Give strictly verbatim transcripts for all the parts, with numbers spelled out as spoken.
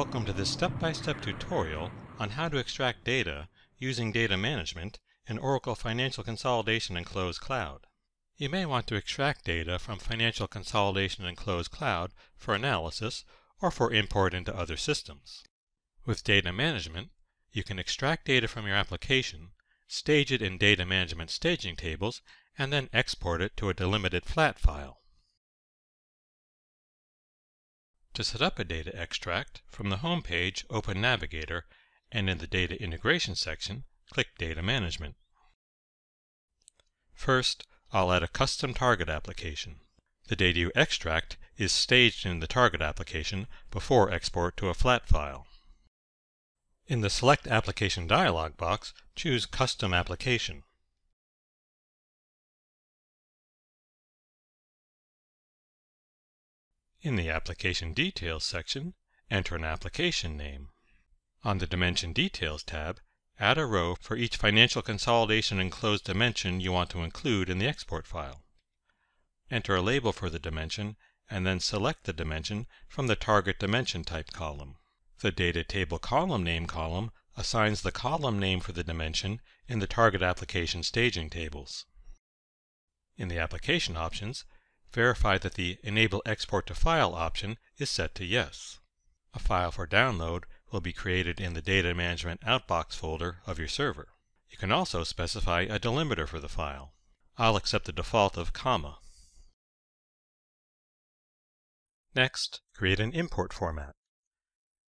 Welcome to this step-by-step tutorial on how to extract data using data management in Oracle Financial Consolidation and Close Cloud. You may want to extract data from Financial Consolidation and Close Cloud for analysis or for import into other systems. With data management, you can extract data from your application, stage it in Data Management Staging Tables, and then export it to a delimited flat file. To set up a data extract, from the home page, open Navigator, and in the Data Integration section, click Data Management. First, I'll add a custom target application. The data you extract is staged in the target application before export to a flat file. In the Select Application dialog box, choose Custom Application. In the Application Details section, enter an application name. On the Dimension Details tab, add a row for each financial consolidation and close dimension you want to include in the export file. Enter a label for the dimension, and then select the dimension from the Target Dimension Type column. The Data Table Column Name column assigns the column name for the dimension in the Target Application Staging Tables. In the Application Options, verify that the Enable Export to File option is set to Yes. A file for download will be created in the Data Management Outbox folder of your server. You can also specify a delimiter for the file. I'll accept the default of comma. Next, create an import format.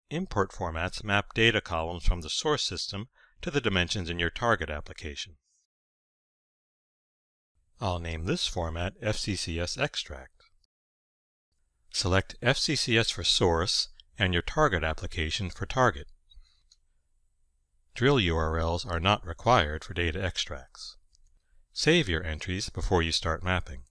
Import formats map data columns from the source system to the dimensions in your target application. I'll name this format F C C S Extract. Select F C C S for source and your target application for target. Drill U R Ls are not required for data extracts. Save your entries before you start mapping.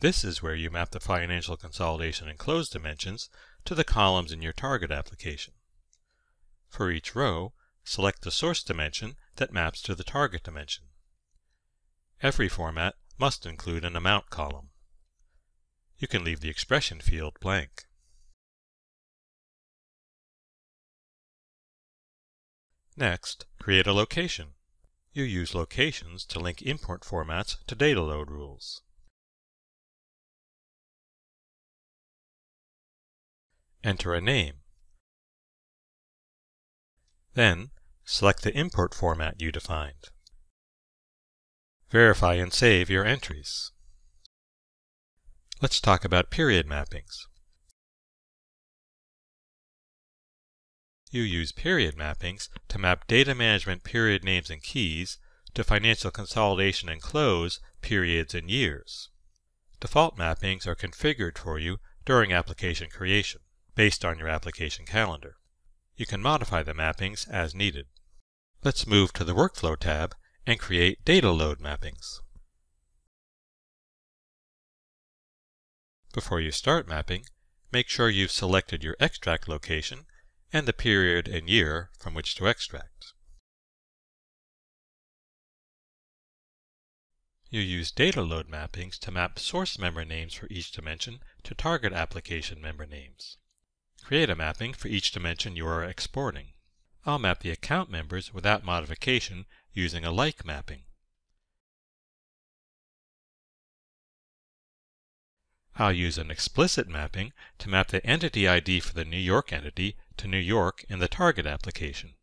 This is where you map the financial consolidation and close dimensions to the columns in your target application. For each row, select the source dimension that maps to the target dimension. Every format must include an amount column. You can leave the expression field blank. Next, create a location. You use locations to link import formats to data load rules. Enter a name. Then, select the import format you defined. Verify and save your entries. Let's talk about period mappings. You use period mappings to map data management period names and keys to financial consolidation and close periods and years. Default mappings are configured for you during application creation, based on your application calendar. You can modify the mappings as needed. Let's move to the Workflow tab and create data load mappings. Before you start mapping, make sure you've selected your extract location and the period and year from which to extract. You use data load mappings to map source member names for each dimension to target application member names. Create a mapping for each dimension you are exporting. I'll map the account members without modification using a like mapping. I'll use an explicit mapping to map the entity I D for the New York entity to New York in the target application.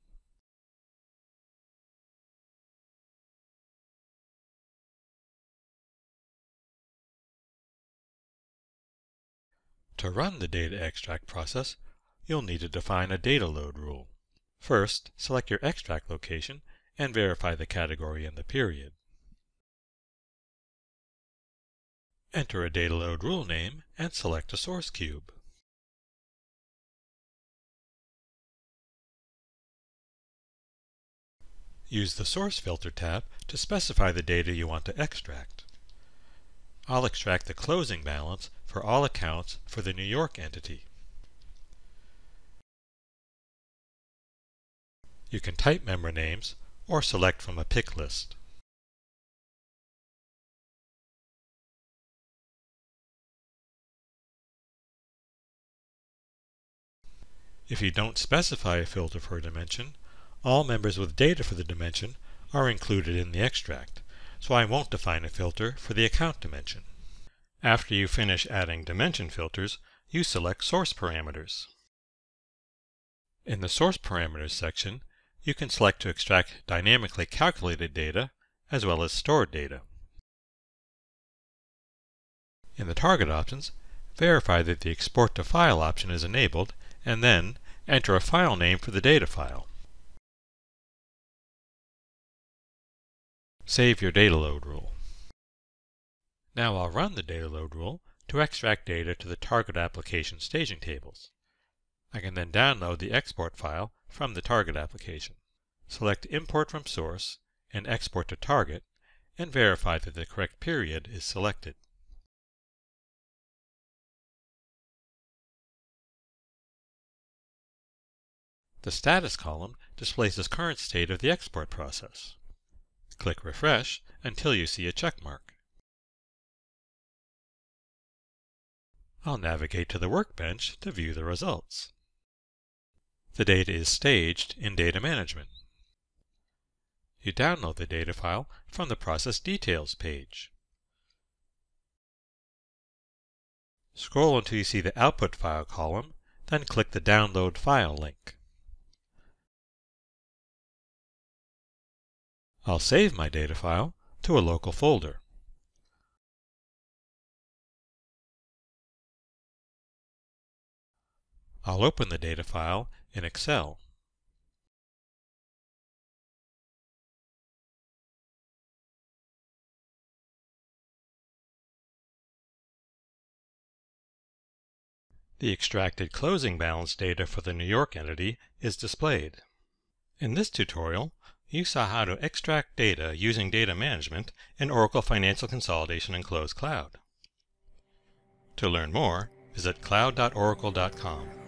To run the data extract process, you'll need to define a data load rule. First, select your extract location and verify the category and the period. Enter a data load rule name and select a source cube. Use the Source Filter tab to specify the data you want to extract. I'll extract the closing balance for all accounts for the New York entity. You can type member names or select from a pick list. If you don't specify a filter for a dimension, all members with data for the dimension are included in the extract, so I won't define a filter for the account dimension. After you finish adding dimension filters, you select source parameters. In the source parameters section, you can select to extract dynamically calculated data as well as stored data. In the target options, verify that the export to file option is enabled and then enter a file name for the data file. Save your data load rule. Now I'll run the data load rule to extract data to the target application staging tables. I can then download the export file from the target application. Select Import from Source and Export to Target and verify that the correct period is selected. The status column displays the current state of the export process. Click Refresh until you see a check mark. I'll navigate to the workbench to view the results. The data is staged in Data Management. You download the data file from the Process Details page. Scroll until you see the Output File column, then click the Download File link. I'll save my data file to a local folder. I'll open the data file in Excel. The extracted closing balance data for the New York entity is displayed. In this tutorial, you saw how to extract data using data management in Oracle Financial Consolidation and Close Cloud. To learn more, visit cloud dot oracle dot com.